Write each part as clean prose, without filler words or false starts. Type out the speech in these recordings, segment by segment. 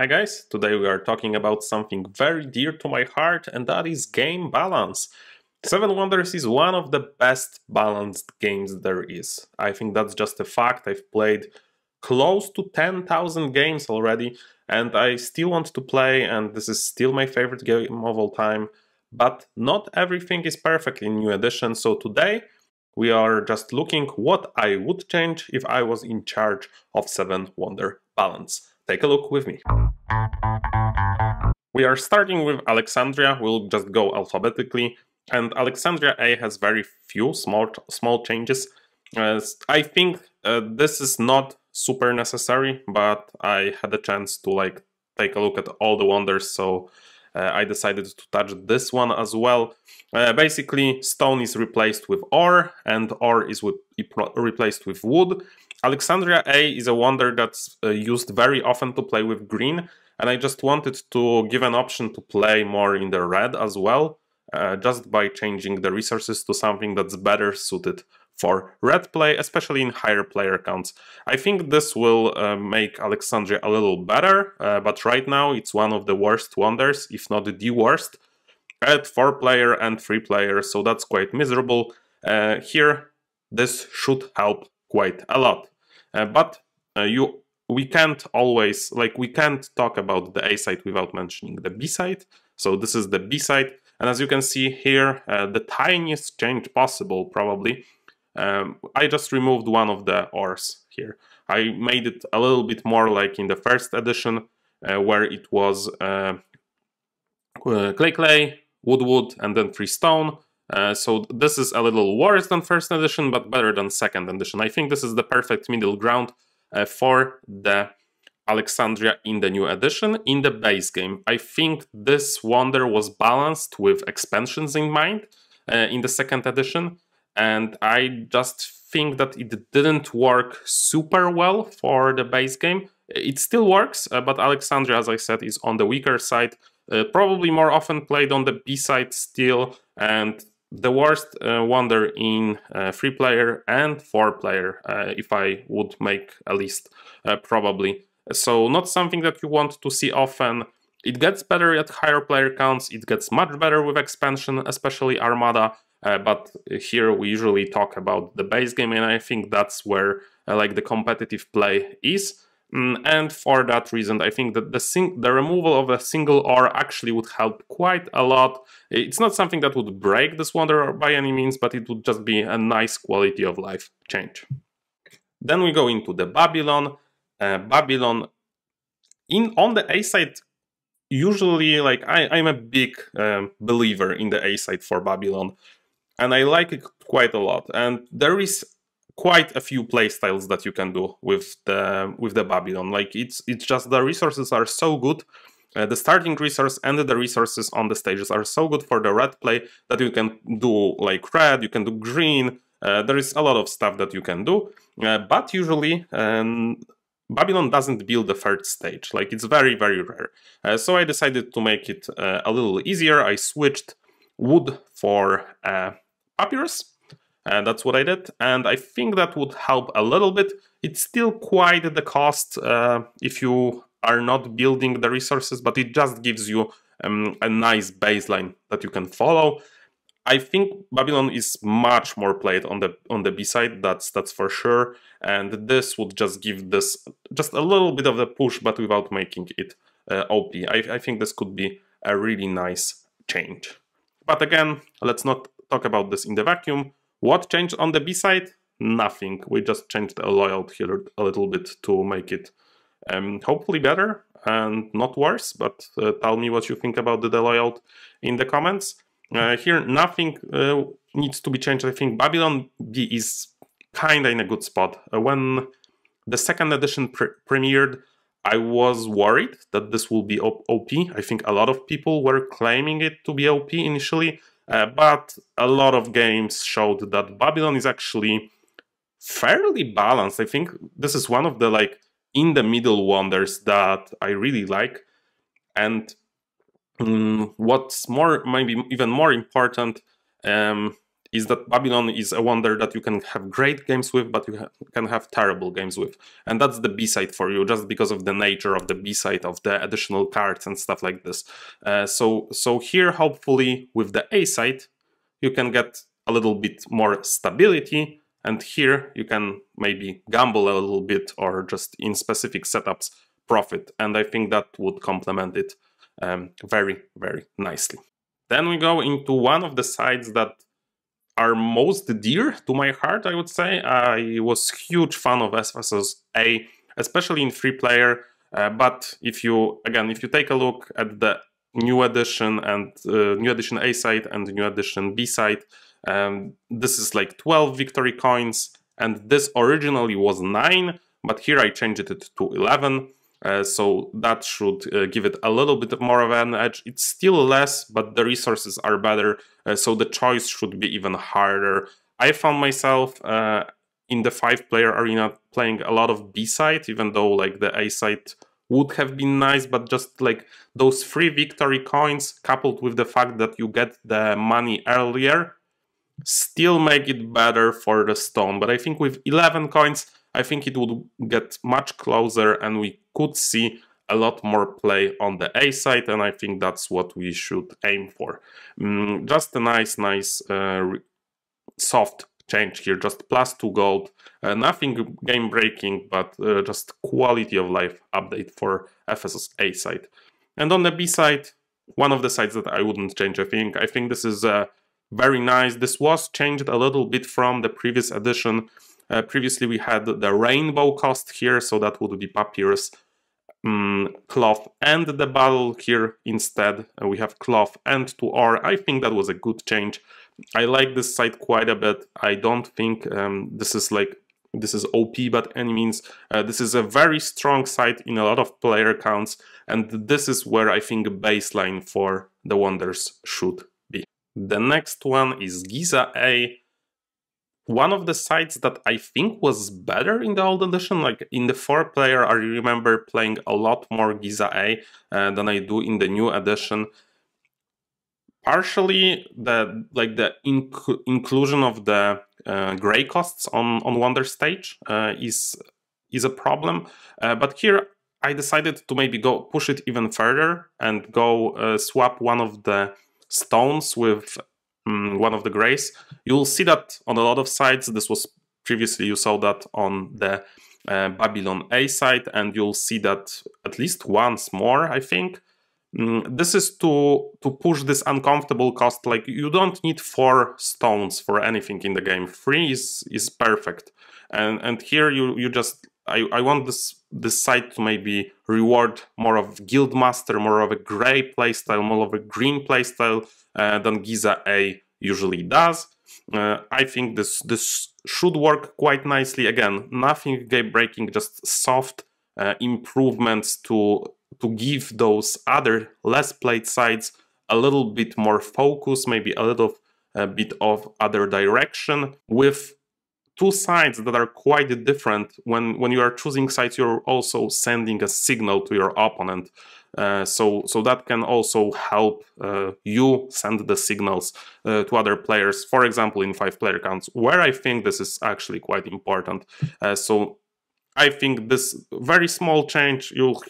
Hi guys, today we are talking about something very dear to my heart, and that is game balance. Seven Wonders is one of the best balanced games there is. I think that's just a fact. I've played close to 10,000 games already, and I still want to play, and this is still my favorite game of all time. But not everything is perfect in new edition, so today we are just looking what I would change if I was in charge of Seven Wonder balance. Take a look with me. We are starting with Alexandria. We'll just go alphabetically. And Alexandria A has very few small changes. I think this is not super necessary, but I had a chance to like take a look at all the wonders, so I decided to touch this one as well. Basically, stone is replaced with ore, and ore is replaced with wood. Alexandria A is a wonder that's used very often to play with green, and I just wanted to give an option to play more in the red as well, just by changing the resources to something that's better suited for red play, especially in higher player counts. I think this will make Alexandria a little better, but right now it's one of the worst wonders, if not the worst, at 4-player and 3-player, so that's quite miserable. Here, this should help quite a lot, but we can't always, like, we can't talk about the A side without mentioning the B side. So this is the B side, and as you can see here, the tiniest change possible probably. I just removed one of the ores here. I made it a little bit more like in the first edition, where it was clay, wood, and then 3 stone. So this is a little worse than first edition, but better than second edition. I think this is the perfect middle ground for the Alexandria in the new edition. In the base game, I think this wonder was balanced with expansions in mind in the second edition, and I just think that it didn't work super well for the base game. It still works, but Alexandria, as I said, is on the weaker side, probably more often played on the B side still, and the worst wonder in 3-player and 4-player, if I would make a list, probably. So not something that you want to see often. It gets better at higher player counts, it gets much better with expansion, especially Armada, but here we usually talk about the base game, and I think that's where like the competitive play is. And for that reason, I think that the removal of a single ore actually would help quite a lot. It's not something that would break this wonder by any means, but it would just be a nice quality of life change. Then we go into the Babylon. On the A side, usually, like, I'm a big believer in the A side for Babylon, and I like it quite a lot. And there is quite a few playstyles that you can do with the Babylon. Like, it's just the resources are so good, the starting resource and the resources on the stages are so good for the red play that you can do like red, you can do green, there is a lot of stuff that you can do, but usually Babylon doesn't build the third stage. Like, it's very, very rare. So I decided to make it a little easier. I switched wood for papyrus. That's what I did, and I think that would help a little bit. It's still quite the cost if you are not building the resources, but it just gives you a nice baseline that you can follow. I think Babylon is much more played on the B side, that's for sure, and this would just give this just a little bit of a push, but without making it OP. I think this could be a really nice change. But again, let's not talk about this in the vacuum. What changed on the B side? Nothing. We just changed a layout here a little bit to make it hopefully better and not worse, but tell me what you think about the layout in the comments. Here nothing needs to be changed. I think Babylon B is kinda in a good spot. When the second edition premiered, I was worried that this will be OP. I think a lot of people were claiming it to be OP initially. But a lot of games showed that Babylon is actually fairly balanced. I think this is one of the, like, in the middle wonders that I really like. And what's more, maybe even more important, is that Babylon is a wonder that you can have great games with, but you can have terrible games with. And that's the B-side for you, just because of the nature of the B-side, of the additional cards and stuff like this. So here, hopefully, with the A-side, you can get a little bit more stability, and here you can maybe gamble a little bit, or just in specific setups, profit. And I think that would complement it very, very nicely. Then we go into one of the sides that are most dear to my heart, I would say. I was huge fan of Ephesos A, especially in free player. But if you take a look at the new edition and new edition A side and the new edition B side, this is like 12 victory coins, and this originally was 9, but here I changed it to 11. So that should give it a little bit more of an edge. It's still less, but the resources are better, so the choice should be even harder. I found myself in the 5-player arena playing a lot of B-side, even though like the A-side would have been nice, but just like those 3 victory coins coupled with the fact that you get the money earlier still make it better for the stone. But I think with 11 coins, I think it would get much closer, and we could see a lot more play on the A side, and I think that's what we should aim for. Just a nice soft change here, just +2 gold, nothing game breaking, but just quality of life update for Ephesos A side. And on the B side, one of the sides that I wouldn't change, I think this is very nice. This was changed a little bit from the previous edition. Previously we had the rainbow cost here, so that would be papyrus, cloth, and the battle. Here instead we have cloth and 2 ore. I think that was a good change. I like this side quite a bit. I don't think this is OP by any means. This is a very strong side in a lot of player counts, and this is where I think baseline for the wonders should be. The next one is Giza A. One of the sides that I think was better in the old edition, like in the 4-player, I remember playing a lot more Giza A than I do in the new edition. Partially, the inclusion of the gray costs on Wonder Stage is a problem. But here I decided to maybe go push it even further and go swap one of the stones with one of the grays. You'll see that on a lot of sides. This was previously, you saw that on the Babylon A side, and you'll see that at least once more, I think. This is to push this uncomfortable cost. Like, you don't need 4 stones for anything in the game. 3 is perfect. And here you just, I want this side to maybe reward more of Guild Master, more of a grey playstyle, more of a green playstyle than Giza A usually does. I think this should work quite nicely. Again, nothing game breaking, just soft improvements to give those other less played sides a little bit more focus, maybe a little bit of other direction. With 2 sides that are quite different, when you are choosing sides, you're also sending a signal to your opponent, so that can also help you send the signals to other players, for example in 5-player counts, where I think this is actually quite important. So I think this very small change, you'll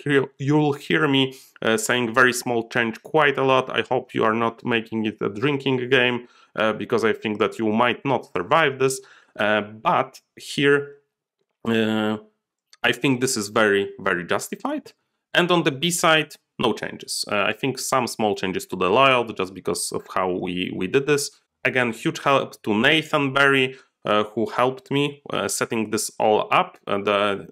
hear me saying very small change quite a lot. I hope you are not making it a drinking game, because I think that you might not survive this. But here, I think this is very, very justified. And on the B side, no changes. I think some small changes to the layout, just because of how we did this. Again, huge help to Nathan Barry, who helped me setting this all up. The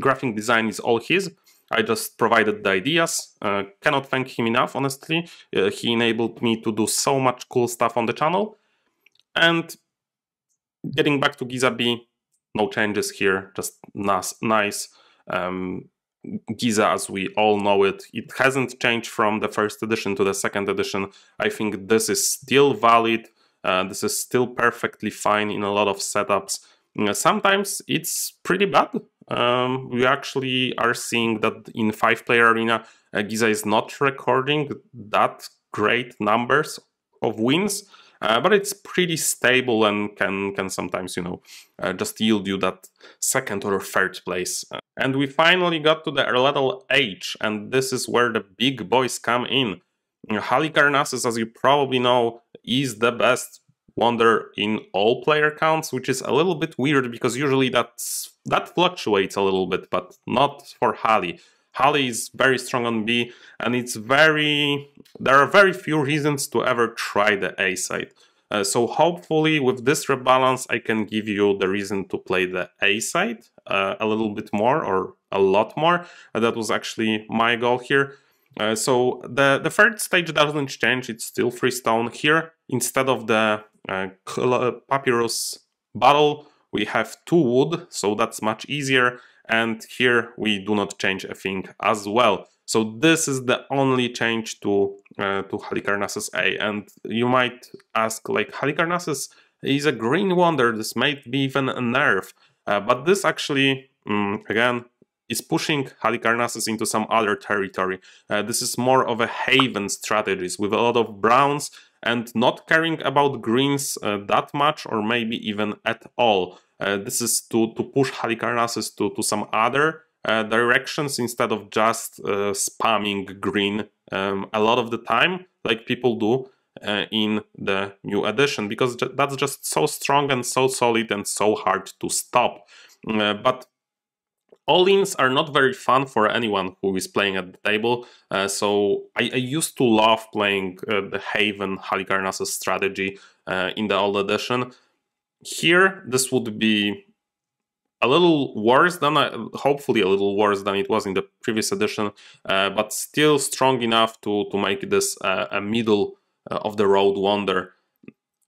graphic design is all his. I just provided the ideas. Cannot thank him enough, honestly. He enabled me to do so much cool stuff on the channel. And getting back to Giza B, no changes here, just nice Giza as we all know it. It hasn't changed from the 1st edition to the 2nd edition. I think this is still valid. This is still perfectly fine in a lot of setups. Sometimes it's pretty bad. We actually are seeing that in 5-player arena, Giza is not recording that great numbers of wins. But it's pretty stable and can sometimes, you know, just yield you that second or third place. And we finally got to the level H, and this is where the big boys come in. Halicarnassus, as you probably know, is the best wonder in all player counts, which is a little bit weird because usually that fluctuates a little bit, but not for Hali. Hali is very strong on B, and there are very few reasons to ever try the A side. So hopefully with this rebalance I can give you the reason to play the A side a little bit more, or a lot more. That was actually my goal here. So the third stage doesn't change, it's still freestone. Here, instead of the papyrus bottle, we have 2 wood, so that's much easier. And here we do not change a thing as well. So this is the only change to Halicarnassus A. And you might ask, like, Halicarnassus is a green wonder, this might be even a nerf. But this actually, again, is pushing Halicarnassus into some other territory. This is more of a haven strategies with a lot of browns and not caring about greens that much, or maybe even at all. This is to push Halicarnassus to some other directions instead of just spamming green a lot of the time, like people do in the new edition, because that's just so strong and so solid and so hard to stop. But all-ins are not very fun for anyone who is playing at the table, so I used to love playing the Haven Halicarnassus strategy in the old edition. Here, this would be a little worse than, hopefully a little worse than it was in the previous edition, but still strong enough to make this a middle of the road wonder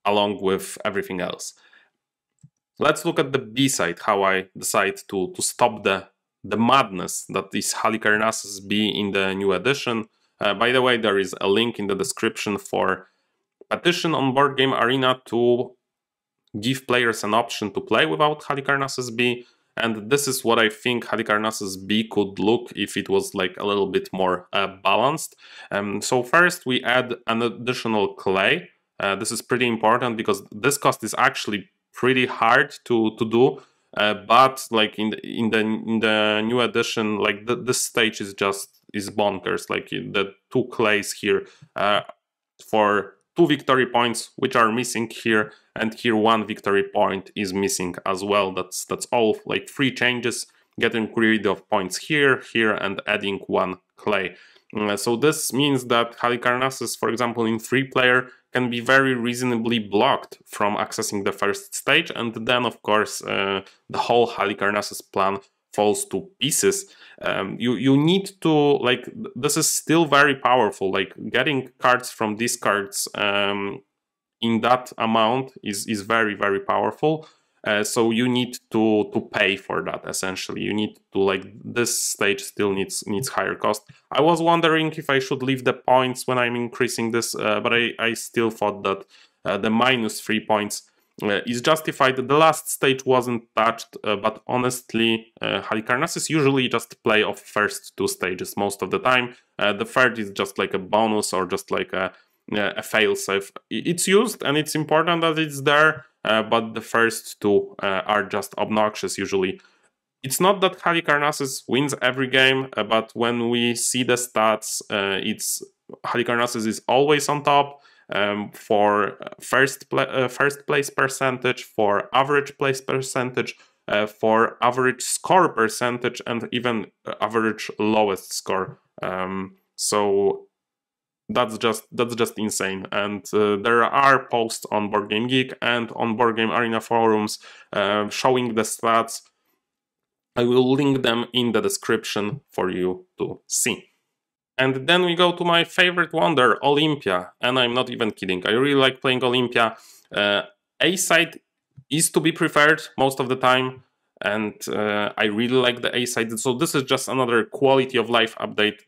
along with everything else. Let's look at the B side, how I decide to stop the madness that is Halicarnassus B in the new edition. By the way, there is a link in the description for petition on BoardGameArena to give players an option to play without Halicarnassus B, and this is what I think Halicarnassus B could look if it was like a little bit more balanced. So first we add an additional clay. This is pretty important because this cost is actually pretty hard to do, but like in the new edition, like this stage is just bonkers. Like the 2 clays here for 2 victory points, which are missing here, and here 1 victory point is missing as well. That's all, like 3 changes, getting rid of points here, here, and adding 1 clay. So this means that Halicarnassus, for example, in 3-player can be very reasonably blocked from accessing the first stage, and then of course the whole Halicarnassus plan falls to pieces. You need to, like, this is still very powerful, like getting cards from discards in that amount is very, very powerful. So you need to pay for that, essentially. You need to, like, this stage still needs higher cost. I was wondering if I should leave the points when I'm increasing this, but I still thought that the minus 3 points is justified. The last stage wasn't touched, but honestly, Halicarnassus usually just play off first 2 stages most of the time. The third is just like a bonus or just like a failsafe. It's used and it's important that it's there, but the first 2 are just obnoxious usually. It's not that Halicarnassus wins every game, but when we see the stats, Halicarnassus is always on top for first place percentage, for average place percentage, for average score percentage, and even average lowest score. So that's just insane. And there are posts on BoardGameGeek and on BoardGameArena forums showing the stats. I will link them in the description for you to see. And then we go to my favorite wonder, Olympia, and I'm not even kidding. I really like playing Olympia. A side is to be preferred most of the time, and I really like the A side. So this is just another quality of life update,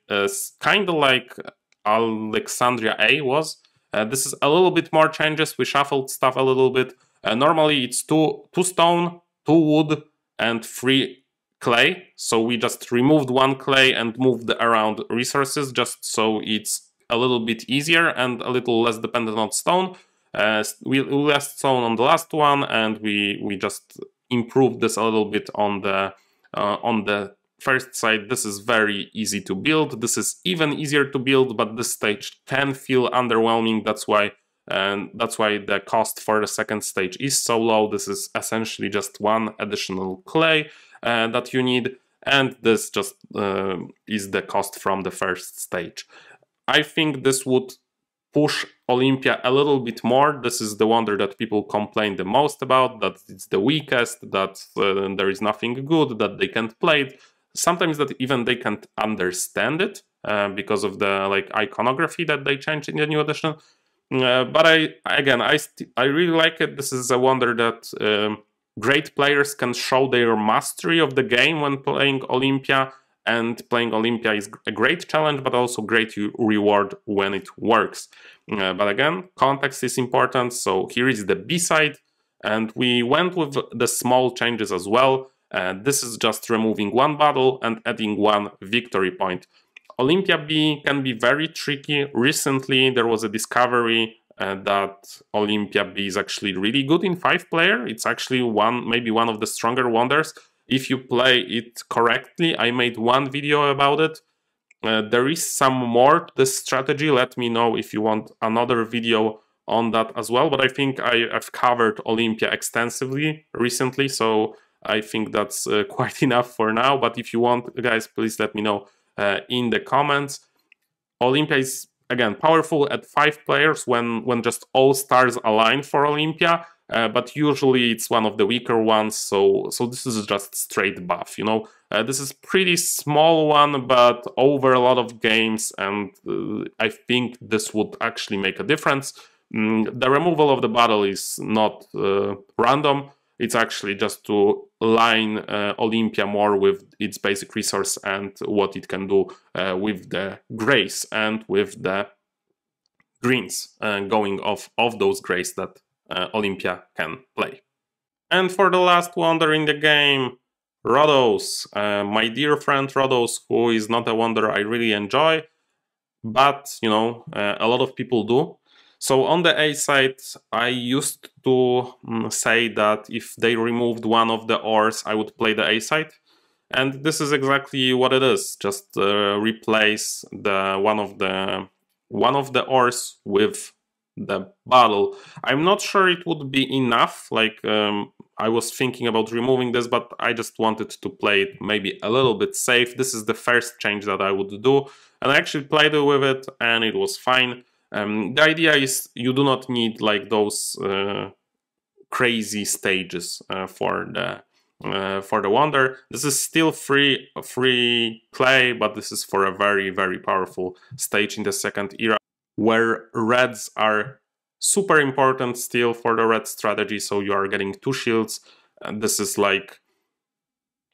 kind of like Alexandria A was. This is a little bit more changes. We shuffled stuff a little bit. Normally it's 2 stone, 2 wood, and 3 clay. So we just removed 1 clay and moved around resources just so it's a little bit easier and a little less dependent on stone. We last sown on the last one, and we just improved this a little bit on the first side. This is very easy to build. This is even easier to build, but this stage can feel underwhelming. That's why the cost for the second stage is so low. This is essentially just one additional clay that you need, and this just is the cost from the first stage. I think this would push Olympia a little bit more. This is the wonder that people complain the most about, that it's the weakest, that there is nothing good, that they can't play it. Sometimes that even they can't understand it because of the iconography that they changed in the new edition. But I really like it. This is a wonder that great players can show their mastery of the game when playing Olympia. And playing Olympia is a great challenge, but also great reward when it works. But again, context is important. So here is the B side, and we went with the small changes as well. This is just removing one battle and adding one victory point. Olympia B can be very tricky. Recently, there was a discovery that Olympia B is actually really good in 5-player. It's actually maybe one of the stronger wonders. If you play it correctly, I made one video about it. There is some more to this strategy. Let me know if you want another video on that as well. But I think I've covered Olympia extensively recently, so I think that's quite enough for now. But if you want, guys, please let me know in the comments. Olympia is, again, powerful at 5 players when just all stars align for Olympia. But usually it's one of the weaker ones, so this is just straight buff, you know. This is pretty small one, but over a lot of games, and I think this would actually make a difference. The removal of the battle is not random. It's actually just to align Olympia more with its basic resource and what it can do with the grays and with the greens going off those grays that Olympia can play. And for the last wonder in the game, Rodos. My dear friend Rodos, who is not a wonder I really enjoy, but you know, a lot of people do. So on the A side, I used to say that if they removed one of the ors, I would play the A side. And this is exactly what it is. Just replace the one of the ors with the battle. I'm not sure it would be enough. I was thinking about removing this, but I just wanted to play it maybe a little bit safe. This is the first change that I would do, and I actually played with it, and it was fine. The idea is you do not need those crazy stages for the wonder. This is still free play, but this is for a very, very powerful stage in the second era, where reds are super important still for the red strategy. So you are getting 2 shields, and this is like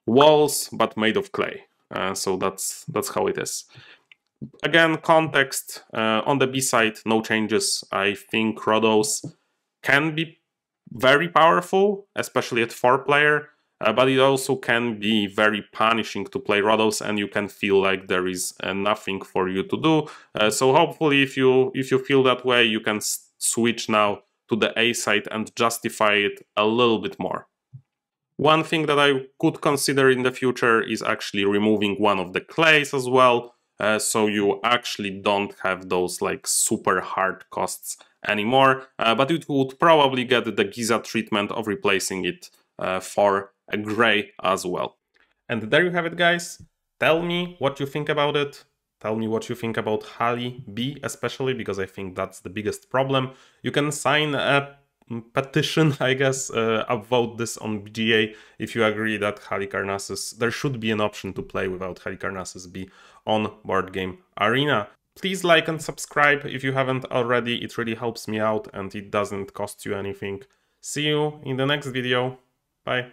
walls but made of clay. So that's how it is. Again, context. On the B side, no changes. I think Rodos can be very powerful, especially at 4-player, but it also can be very punishing to play Rodos, and you can feel like there is nothing for you to do. So hopefully, if you feel that way, you can switch now to the A side and justify it a little bit more. One thing that I could consider in the future is actually removing one of the clays as well, so you actually don't have those super hard costs anymore, but it would probably get the Giza treatment of replacing it for a gray as well. And there you have it, guys. Tell me what you think about it. Tell me what you think about Hali B especially, because I think that's the biggest problem. You can sign a petition, I guess, upvote this on BGA if you agree that Halicarnassus, there should be an option to play without Halicarnassus B on BoardGameArena. Please like and subscribe if you haven't already. It really helps me out and it doesn't cost you anything. See you in the next video. Bye.